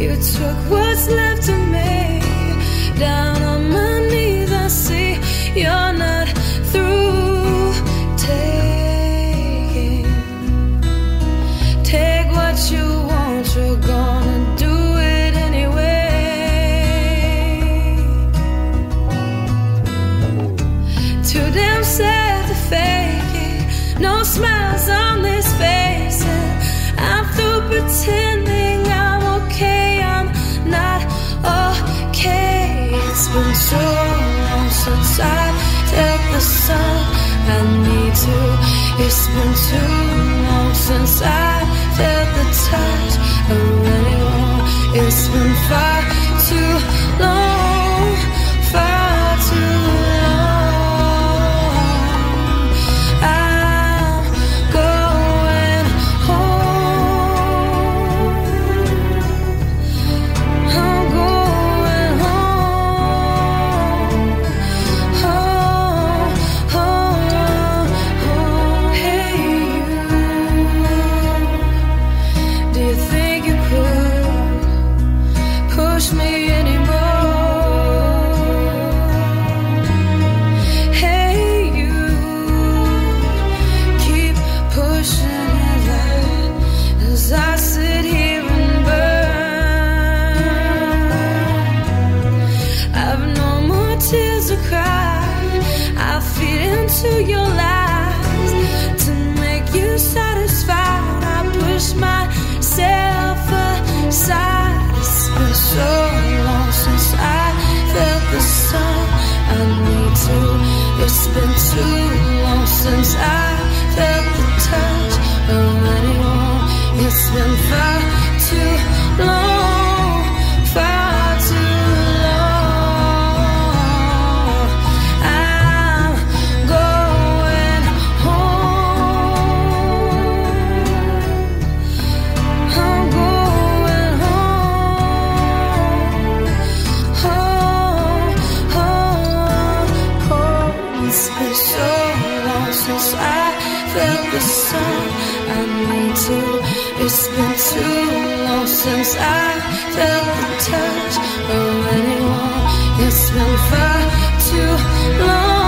You took what's left of me. Down on my knees, I see you're not through taking. Take what you want, you're gonna do it anyway. Too damn sad to fake it. No smiles on this face, and I'm through pretending. It's been too long since I took the sun I need to. It's been too long since I felt the touch of anyone. It's been far too long, far too long. I'm going home. I'm going. To your lies to make you satisfied. I push myself aside. It's been so long since I felt the sun I need to. It's been too long since I felt the touch of anyone. It's been far too long, far too sun, I need to. It's been too long since I felt the touch of anyone. It's been far too long.